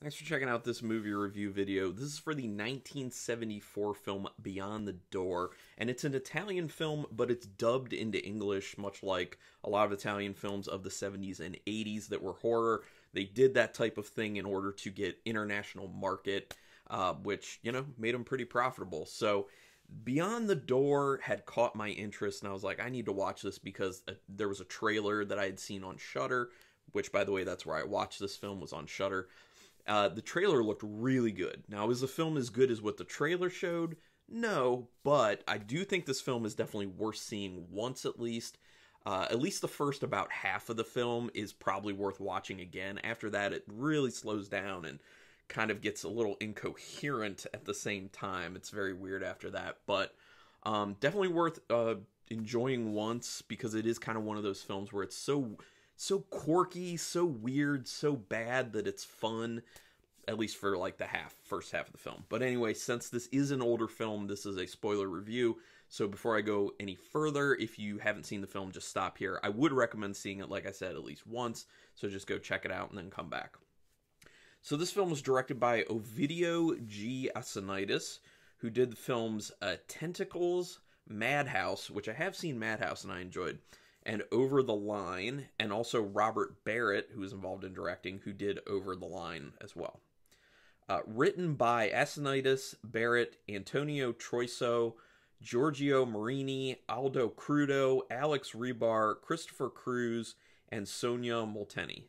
Thanks for checking out this movie review video. This is for the 1974 film Beyond the Door, and it's an Italian film, but it's dubbed into English, much like a lot of Italian films of the 70s and 80s that were horror. They did that type of thing in order to get international market, which, you know, made them pretty profitable. So Beyond the Door had caught my interest, and I was like, I need to watch this because there was a trailer that I had seen on Shudder, which, by the way, that's where I watched this film, was on Shudder. The trailer looked really good. Now, is the film as good as what the trailer showed? No, but I do think this film is definitely worth seeing once at least. At least the first about half of the film is probably worth watching again. After that, it really slows down and kind of gets a little incoherent at the same time. It's very weird after that, but definitely worth enjoying once, because it is kind of one of those films where it's so quirky, so weird, so bad that it's fun, at least for like the first half of the film. But anyway, since this is an older film, this is a spoiler review. So before I go any further, if you haven't seen the film, just stop here. I would recommend seeing it, like I said, at least once. So just go check it out and then come back. So this film was directed by Ovidio G. Assonitis, who did the films Tentacles, Madhouse, which I have seen Madhouse and I enjoyed, and Over the Line, and also Robert Barrett, who was involved in directing, who did Over the Line as well. Written by Asinaitis Barrett, Antonio Troiso, Giorgio Morini, Aldo Crudo, Alex Rebar, Christopher Cruz, and Sonia Molteni.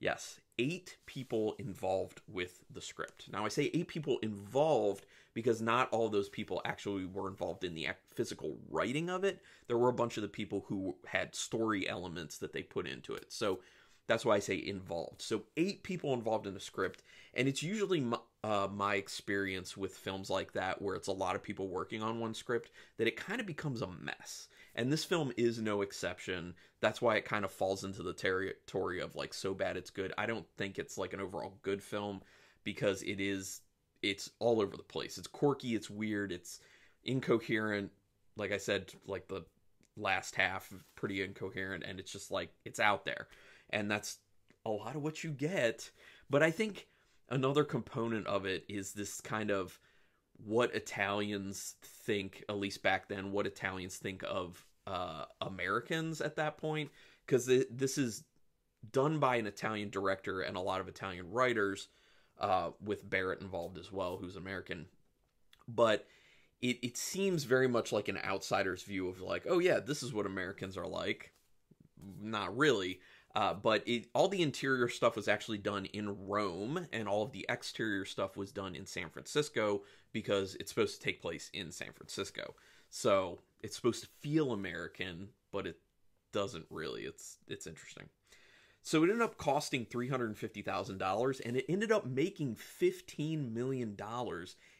Yes, 8 people involved with the script. Now, I say 8 people involved because not all those people actually were involved in the physical writing of it. There were a bunch of the people who had story elements that they put into it. So that's why I say involved. So 8 people involved in the script. And it's usually my experience with films like that, where it's a lot of people working on one script, that it kind of becomes a mess. And this film is no exception. That's why it kind of falls into the territory of like so bad it's good. I don't think it's like an overall good film, because it's all over the place. It's quirky, it's weird, it's incoherent. Like I said, like the last half, pretty incoherent, and it's just like, it's out there. And that's a lot of what you get. But I think another component of it is this kind of what Italians think, at least back then, what Italians think of Americans at that point, because this is done by an Italian director and a lot of Italian writers, with Barrett involved as well, who's American. But it seems very much like an outsider's view of like, oh yeah, this is what Americans are like. Not really. But all the interior stuff was actually done in Rome, and all of the exterior stuff was done in San Francisco, because it's supposed to take place in San Francisco. So it's supposed to feel American, but it doesn't really. It's interesting. So it ended up costing $350,000, and it ended up making $15 million.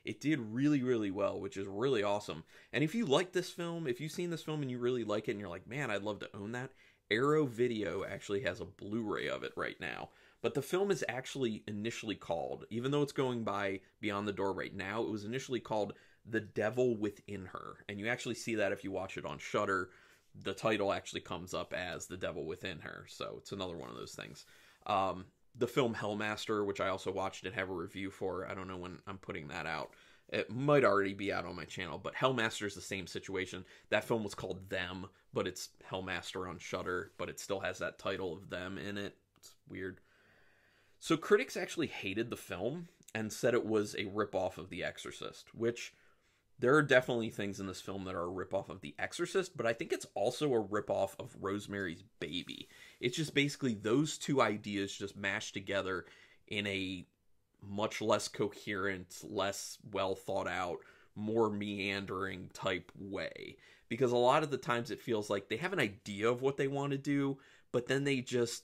It did really, really well, which is really awesome. And if you like this film, if you've seen this film and you really like it and you're like, man, I'd love to own that, Arrow Video actually has a Blu-ray of it right now. But the film is actually initially called, even though it's going by Beyond the Door right now, it was initially called The Devil Within Her. And you actually see that if you watch it on Shudder. The title actually comes up as The Devil Within Her. So it's another one of those things. The film Hellmaster, which I also watched and have a review for. I don't know when I'm putting that out. It might already be out on my channel, but Hellmaster is the same situation. That film was called Them, but it's Hellmaster on Shudder, but it still has that title of Them in it. It's weird. So critics actually hated the film and said it was a ripoff of The Exorcist, which there are definitely things in this film that are a ripoff of The Exorcist, but I think it's also a ripoff of Rosemary's Baby. It's just basically those two ideas just mashed together in a much less coherent, less well thought out, more meandering type way. Because a lot of the times it feels like they have an idea of what they want to do, but then they just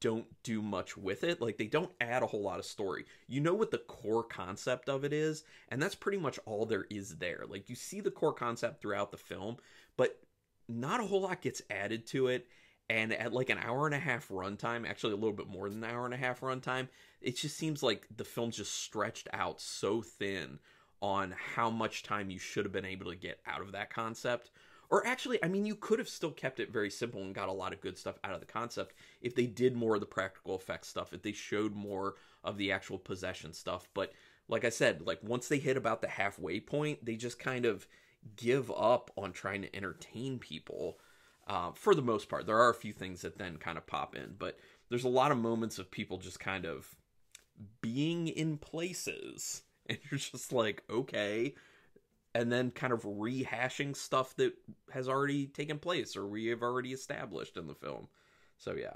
don't do much with it. Like, they don't add a whole lot of story. You know what the core concept of it is, and that's pretty much all there is there. Like, you see the core concept throughout the film, but not a whole lot gets added to it. And at like an hour-and-a-half runtime, actually a little bit more than an hour-and-a-half runtime, it just seems like the film's just stretched out so thin on how much time you should have been able to get out of that concept, Or actually, I mean, you could have still kept it very simple and got a lot of good stuff out of the concept if they did more of the practical effects stuff, if they showed more of the actual possession stuff. But like I said, like once they hit about the halfway point, they just kind of give up on trying to entertain people for the most part. There are a few things that then kind of pop in, but there's a lot of moments of people just kind of being in places and you're just like, okay, and then kind of rehashing stuff that has already taken place or we have already established in the film. So yeah.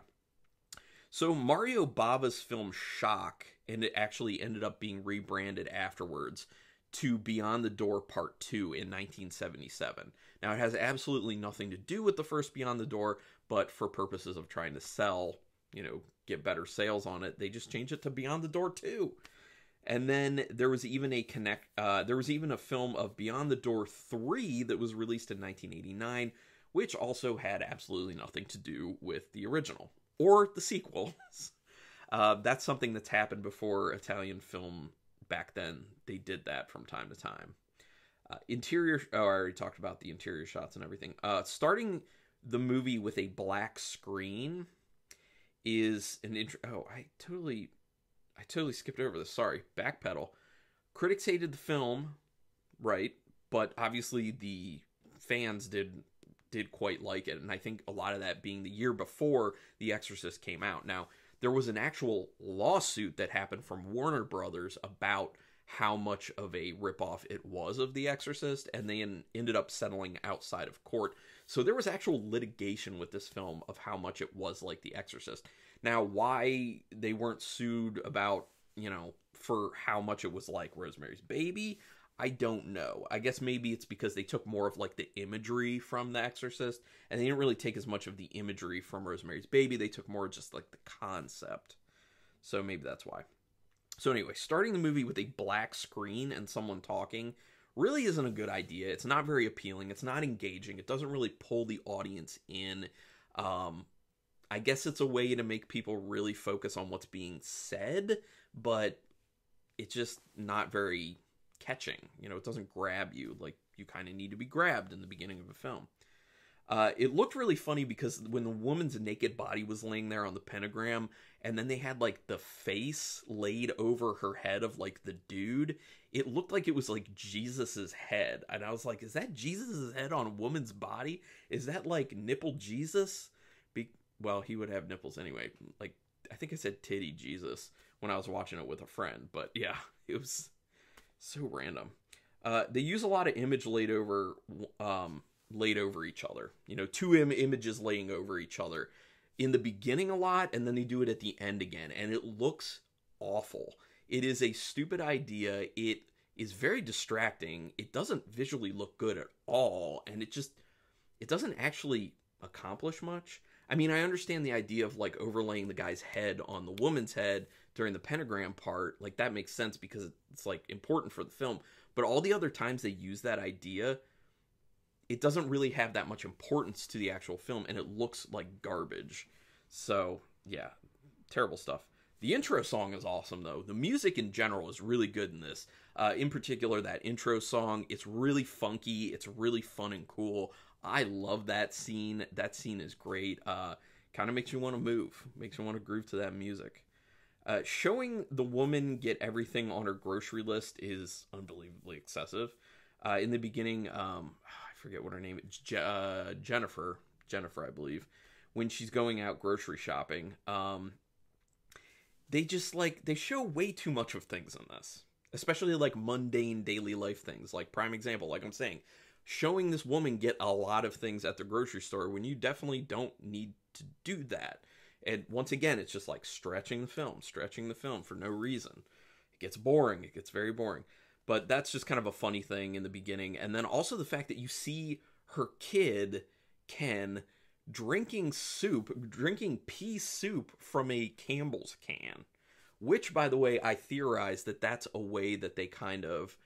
So Mario Bava's film Shock, and it actually ended up being rebranded afterwards to Beyond the Door Part 2 in 1977. Now, it has absolutely nothing to do with the first Beyond the Door, but for purposes of trying to sell, you know, get better sales on it, they just changed it to Beyond the Door 2. And then there was even a film of Beyond the Door 3 that was released in 1989, which also had absolutely nothing to do with the original. Or the sequels. That's something that's happened before Italian film back then. They did that from time to time. Interior... Oh, I already talked about the interior shots and everything. Starting the movie with a black screen is an... Oh, I totally skipped over this. Sorry. Backpedal. Critics hated the film, right? But obviously the fans did quite like it, and I think a lot of that being the year before The Exorcist came out. Now, there was an actual lawsuit that happened from Warner Brothers about how much of a ripoff it was of The Exorcist, and they ended up settling outside of court. So there was actual litigation with this film of how much it was like The Exorcist. Now, why they weren't sued about, you know, for how much it was like Rosemary's Baby, I don't know. I guess maybe it's because they took more of like the imagery from The Exorcist, and they didn't really take as much of the imagery from Rosemary's Baby. They took more just like the concept. So maybe that's why. So anyway, starting the movie with a black screen and someone talking really isn't a good idea. It's not very appealing. It's not engaging. It doesn't really pull the audience in. I guess it's a way to make people really focus on what's being said, but it's just not very catching. You know, it doesn't grab you like you kind of need to be grabbed in the beginning of a film. It looked really funny because when the woman's naked body was laying there on the pentagram, and then they had like the face laid over her head of like the dude, it looked like it was like Jesus's head, and I was like, is that Jesus's head on a woman's body? Is that like nipple Jesus? Well, he would have nipples anyway. Like, I think I said titty Jesus when I was watching it with a friend, but yeah, it was so random. They use a lot of image laid over each other. You know, two images laying over each other in the beginning a lot, and then they do it at the end again, and it looks awful. It is a stupid idea. It is very distracting. It doesn't visually look good at all, and it doesn't actually accomplish much. I mean, I understand the idea of like overlaying the guy's head on the woman's head during the pentagram part, like that makes sense because it's like important for the film, but all the other times they use that idea, it doesn't really have that much importance to the actual film, and it looks like garbage. So yeah, terrible stuff. The intro song is awesome though. The music in general is really good in this. In particular, that intro song, it's really funky, it's really fun and cool. I love that scene. That scene is great. Kind of makes you want to move, makes you want to groove to that music. Showing the woman get everything on her grocery list is unbelievably excessive. In the beginning, I forget what her name is, Jennifer, I believe, when she's going out grocery shopping, they show way too much of things in this, especially like mundane daily life things. Like prime example, like I'm saying, showing this woman get a lot of things at the grocery store when you definitely don't need to do that. And once again, it's just like stretching the film for no reason. It gets boring. It gets very boring. But that's just kind of a funny thing in the beginning. And then also the fact that you see her kid, Ken, drinking pea soup from a Campbell's can, which, by the way, I theorize that that's a way that they kind of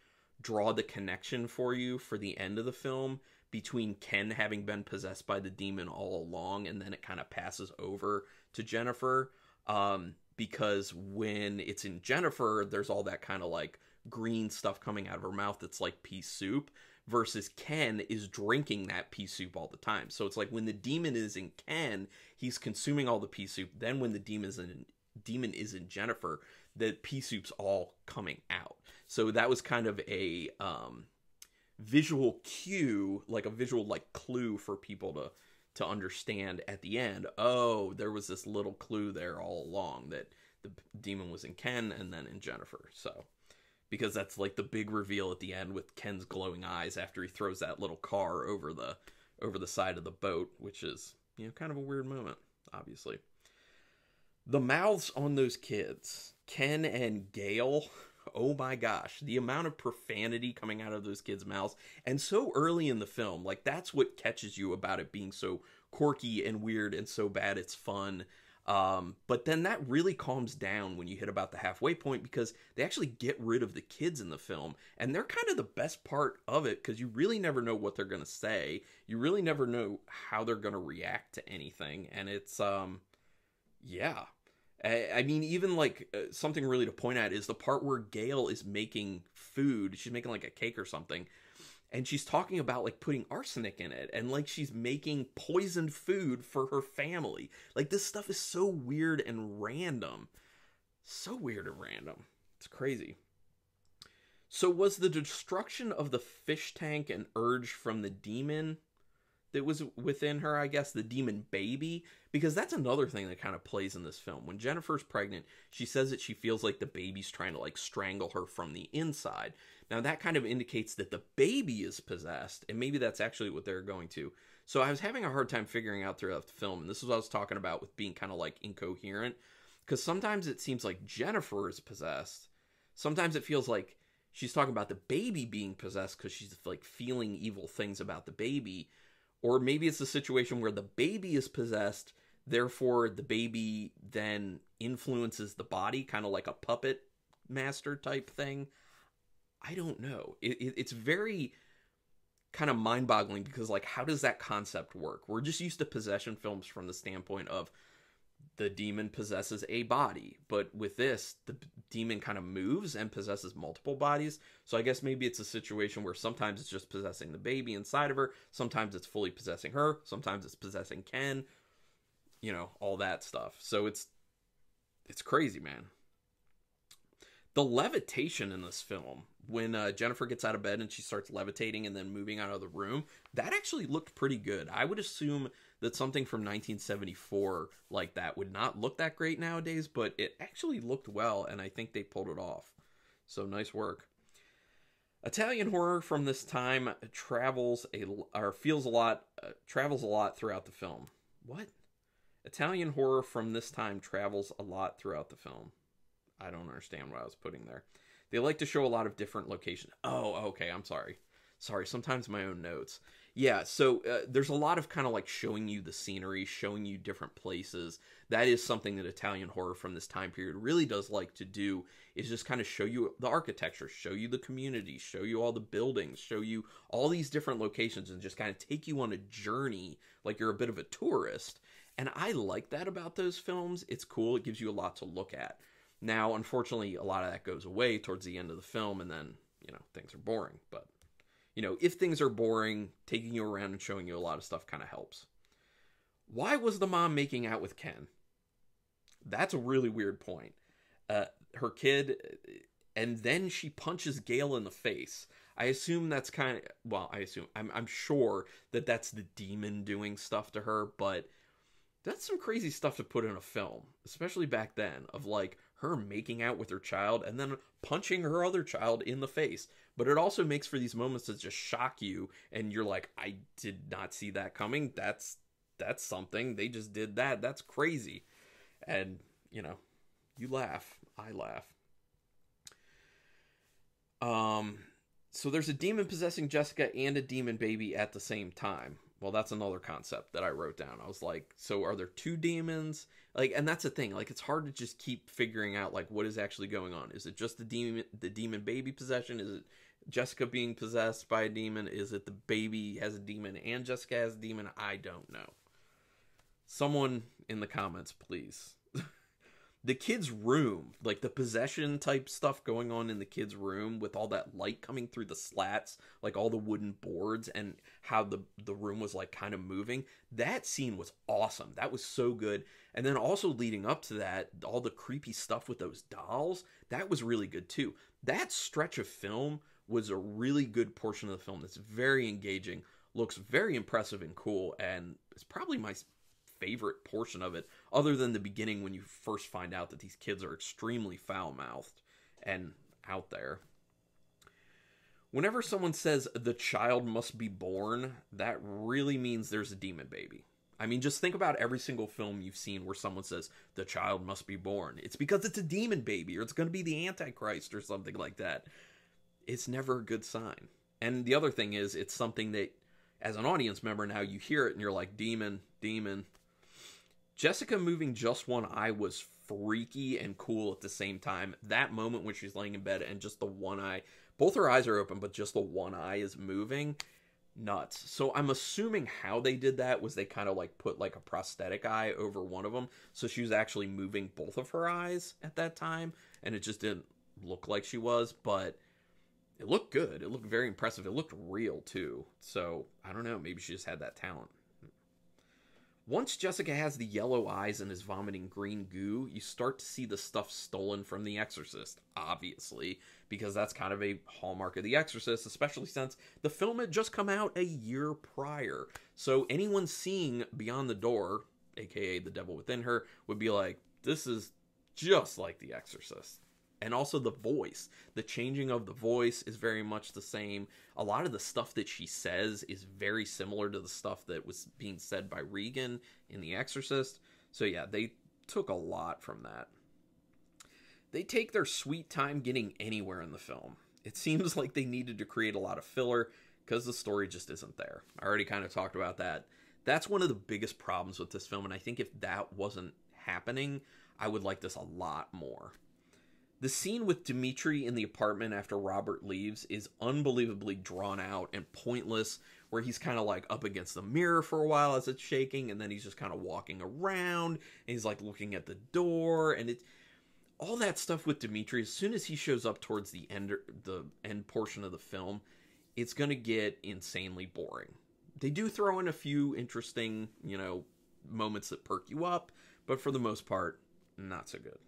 draw the connection for you for the end of the film between Ken having been possessed by the demon all along, and then it kind of passes over to Jennifer, because when it's in Jennifer, there's all that kind of like green stuff coming out of her mouth that's like pea soup, versus Ken is drinking that pea soup all the time. So it's like when the demon is in Ken, he's consuming all the pea soup. Then when the demon is in Jennifer, the pea soup's all coming out. So that was kind of a visual cue, like a visual like clue for people to understand at the end. Oh, there was this little clue there all along that the demon was in Ken and then in Jennifer. So because that's like the big reveal at the end with Ken's glowing eyes after he throws that little car over the side of the boat, which is, you know, kind of a weird moment, obviously. The mouths on those kids, Ken and Gail, oh my gosh, the amount of profanity coming out of those kids' mouths, and so early in the film, like that's what catches you about it being so quirky and weird and so bad it's fun. But then that really calms down when you hit about the halfway point, because they actually get rid of the kids in the film, and they're kind of the best part of it, because you really never know what they're going to say. You really never know how they're going to react to anything. And it's, yeah. I mean, even like something really to point at is the part where Gail is making food. She's making like a cake or something, and she's talking about like putting arsenic in it, and like she's making poisoned food for her family. Like this stuff is so weird and random. So weird and random. It's crazy. So was the destruction of the fish tank an urge from the demon that was within her, I guess, the demon baby? Because that's another thing that kind of plays in this film. When Jennifer's pregnant, she says that she feels like the baby's trying to like strangle her from the inside. Now that kind of indicates that the baby is possessed, and maybe that's actually what they're going to. So I was having a hard time figuring out throughout the film, and this is what I was talking about with being kind of like incoherent, because sometimes it seems like Jennifer is possessed. Sometimes it feels like she's talking about the baby being possessed because she's like feeling evil things about the baby. Or maybe it's a situation where the baby is possessed, therefore the baby then influences the body, kind of like a puppet master type thing. I don't know. It's very kind of mind-boggling, because like, how does that concept work? We're just used to possession films from the standpoint of the demon possesses a body, but with this, the demon kind of moves and possesses multiple bodies. So I guess maybe it's a situation where sometimes it's just possessing the baby inside of her, sometimes it's fully possessing her, sometimes it's possessing Ken, you know, all that stuff. So it's crazy, man. The levitation in this film, when Jennifer gets out of bed and she starts levitating and then moving out of the room, that actually looked pretty good. I would assume that something from 1974 like that would not look that great nowadays, but it actually looked well, and I think they pulled it off. So nice work. Italian horror from this time travels a lot throughout the film. What? Italian horror from this time travels a lot throughout the film. I don't understand what I was putting there. They like to show a lot of different locations. Oh, okay. I'm sorry. Sorry. Sometimes my own notes. Yeah. So there's a lot of kind of like showing you the scenery, showing you different places. That is something that Italian horror from this time period really does like to do, is just kind of show you the architecture, show you the community, show you all the buildings, show you all these different locations, and just kind of take you on a journey. Like you're a bit of a tourist. And I like that about those films. It's cool. It gives you a lot to look at. Now, unfortunately, a lot of that goes away towards the end of the film, and then, you know, things are boring. But, you know, if things are boring, taking you around and showing you a lot of stuff kind of helps. Why was the mom making out with Ken? That's a really weird point. Her kid, and then she punches Gail in the face. I assume that's kind of, well, I'm sure that that's the demon doing stuff to her, but that's some crazy stuff to put in a film, especially back then, of like, her making out with her child and then punching her other child in the face. But it also makes for these moments that just shock you, and you're like, I did not see that coming. That's something. They just did that. That's crazy. And, you know, you laugh. I laugh. So there's a demon possessing Jessica and a demon baby at the same time. Well, that's another concept that I wrote down. I was like, so are there two demons? Like, and that's the thing. Like, it's hard to just keep figuring out, like, what is actually going on. Is it just the demon baby possession? Is it Jessica being possessed by a demon? Is it the baby has a demon and Jessica has a demon? I don't know. Someone in the comments, please. the kid's room, like the possession type stuff going on in the kid's room with all that light coming through the slats, like all the wooden boards, and how the room was like kind of moving. That scene was awesome. That was so good. And then also leading up to that, all the creepy stuff with those dolls, that was really good too. That stretch of film was a really good portion of the film that's very engaging, looks very impressive and cool, and it's probably my favorite portion of it, other than the beginning when you first find out that these kids are extremely foul-mouthed and out there. Whenever someone says the child must be born, that really means there's a demon baby. I mean, just think about every single film you've seen where someone says the child must be born. It's because it's a demon baby, or it's going to be the Antichrist or something like that. It's never a good sign. And the other thing is, it's something that as an audience member now you hear it and you're like, demon, demon. Jessica moving just one eye was freaky and cool at the same time. That moment when she's laying in bed and just the one eye, both her eyes are open, but just the one eye is moving. Nuts. So I'm assuming how they did that was they kind of like put like a prosthetic eye over one of them. So she was actually moving both of her eyes at that time. And it just didn't look like she was, but it looked good. It looked very impressive. It looked real too. So I don't know. Maybe she just had that talent. Once Jessica has the yellow eyes and is vomiting green goo, you start to see the stuff stolen from The Exorcist, obviously, because that's kind of a hallmark of The Exorcist, especially since the film had just come out a year prior. So anyone seeing Beyond the Door, aka The Devil Within Her, would be like, this is just like The Exorcist. And also the voice. The changing of the voice is very much the same. A lot of the stuff that she says is very similar to the stuff that was being said by Regan in The Exorcist. So yeah, they took a lot from that. They take their sweet time getting anywhere in the film. It seems like they needed to create a lot of filler because the story just isn't there. I already kind of talked about that. That's one of the biggest problems with this film, and I think if that wasn't happening, I would like this a lot more. The scene with Dimitri in the apartment after Robert leaves is unbelievably drawn out and pointless, where he's kind of like up against the mirror for a while as it's shaking, and then he's just kind of walking around, and he's like looking at the door, and it's all that stuff with Dimitri. As soon as he shows up towards the end portion of the film, it's going to get insanely boring. They do throw in a few interesting, you know, moments that perk you up, but for the most part, not so good.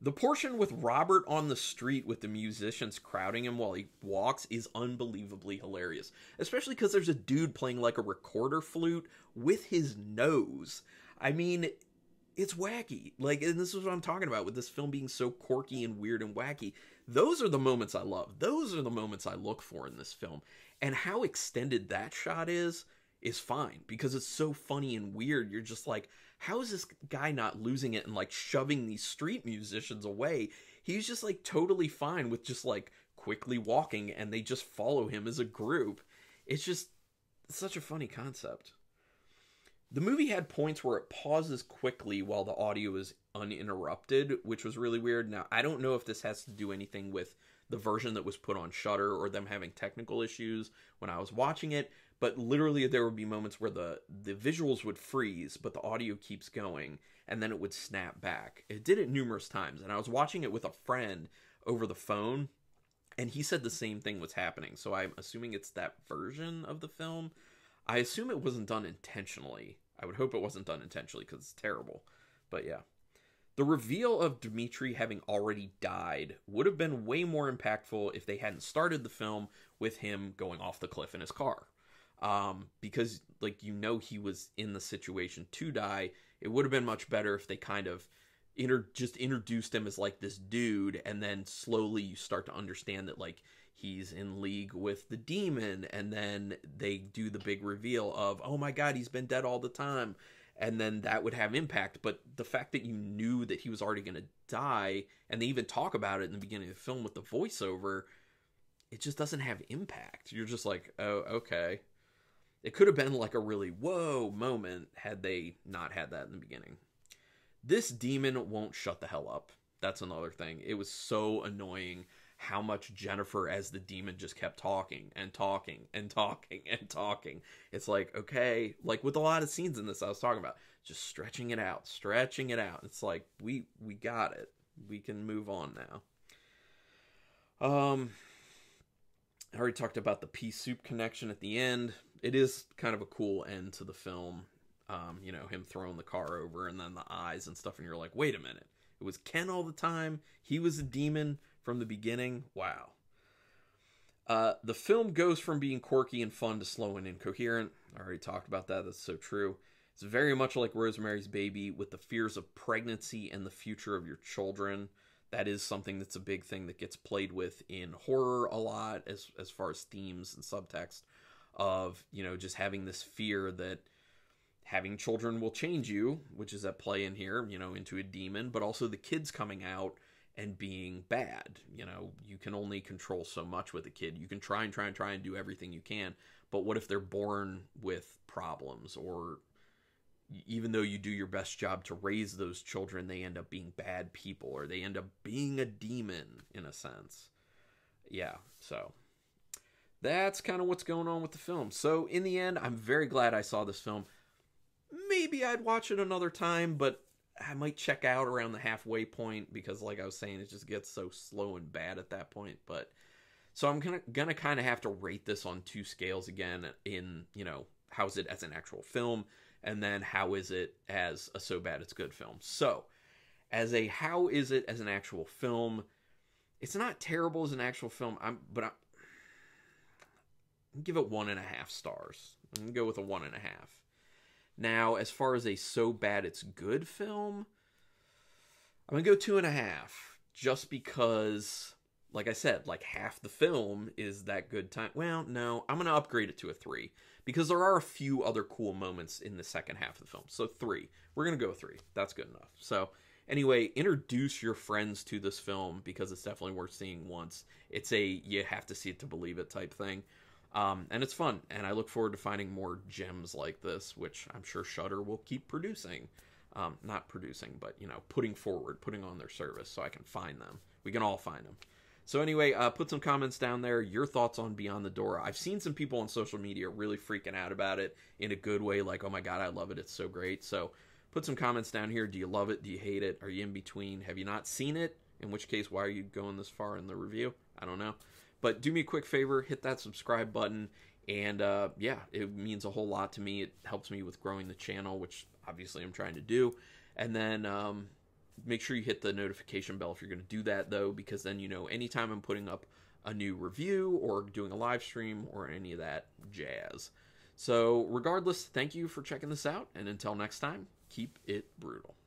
The portion with Robert on the street with the musicians crowding him while he walks is unbelievably hilarious, especially because there's a dude playing like a recorder flute with his nose. I mean, it's wacky. Like, and this is what I'm talking about with this film being so quirky and weird and wacky. Those are the moments I love. Those are the moments I look for in this film. And how extended that shot is fine, because it's so funny and weird. You're just like, how is this guy not losing it and like shoving these street musicians away? He's just like totally fine with just like quickly walking, and they just follow him as a group. It's just such a funny concept. The movie had points where it pauses quickly while the audio is uninterrupted, which was really weird. Now, I don't know if this has to do anything with the version that was put on Shudder or them having technical issues when I was watching it, but literally there would be moments where the visuals would freeze, but the audio keeps going, and then it would snap back. It did it numerous times, and I was watching it with a friend over the phone, and he said the same thing was happening, so I'm assuming it's that version of the film. I assume it wasn't done intentionally. I would hope it wasn't done intentionally, because it's terrible, but yeah. The reveal of Dimitri having already died would have been way more impactful if they hadn't started the film with him going off the cliff in his car. Because, like, you know, he was in the situation to die. It would have been much better if they kind of just introduced him as like this dude, and then slowly you start to understand that like he's in league with the demon, and then they do the big reveal of, oh my god, he's been dead all the time, and then that would have impact. But the fact that you knew that he was already going to die, and they even talk about it in the beginning of the film with the voiceover, it just doesn't have impact. You're just like, oh, okay. It could have been like a really whoa moment had they not had that in the beginning. This demon won't shut the hell up. That's another thing. It was so annoying how much Jennifer as the demon just kept talking and talking and talking and talking. It's like, okay, like with a lot of scenes in this I was talking about, just stretching it out, stretching it out. It's like, we got it. We can move on now. I already talked about the pea soup connection at the end. It is kind of a cool end to the film. You know, him throwing the car over and then the eyes and stuff. And you're like, wait a minute. It was Ken all the time. He was a demon from the beginning. Wow. The film goes from being quirky and fun to slow and incoherent. I already talked about that. That's so true. It's very much like Rosemary's Baby with the fears of pregnancy and the future of your children. That is something that's a big thing that gets played with in horror a lot as far as themes and subtext of, you know, just having this fear that having children will change you, which is at play in here, you know, into a demon, but also the kids coming out and being bad. You know, you can only control so much with a kid. You can try and try and try and do everything you can, but what if they're born with problems? Or even though you do your best job to raise those children, they end up being bad people, or they end up being a demon in a sense. Yeah, so that's kind of what's going on with the film. So in the end, I'm very glad I saw this film. Maybe I'd watch it another time, but I might check out around the halfway point because, like I was saying, it just gets so slow and bad at that point. But so I'm gonna kind of have to rate this on two scales again in, you know, how's it as an actual film? And then how is it as a so bad it's good film? So as a how is it as an actual film, it's not terrible as an actual film, but I'm gonna give it 1.5 stars. I'm going to go with a 1.5. Now, as far as a so bad it's good film, I'm going to go 2.5. Just because, like I said, like half the film is that good time. Well, no, I'm going to upgrade it to a 3. Because there are a few other cool moments in the second half of the film. So 3. We're going to go 3. That's good enough. So anyway, introduce your friends to this film because it's definitely worth seeing once. It's a you have to see it to believe it type thing. And it's fun. And I look forward to finding more gems like this, which I'm sure Shudder will keep producing. Not producing, but, you know, putting forward, putting on their service so I can find them. We can all find them. So anyway, put some comments down there, your thoughts on Beyond the Door. I've seen some people on social media really freaking out about it in a good way, like, oh my God, I love it, it's so great. So put some comments down here. Do you love it? Do you hate it? Are you in between? Have you not seen it? In which case, why are you going this far in the review? I don't know. But do me a quick favor, hit that subscribe button, and yeah, it means a whole lot to me. It helps me with growing the channel, which obviously I'm trying to do. And then make sure you hit the notification bell if you're going to do that, though, because then you know anytime I'm putting up a new review or doing a live stream or any of that jazz. So regardless, thank you for checking this out, and until next time, keep it brutal.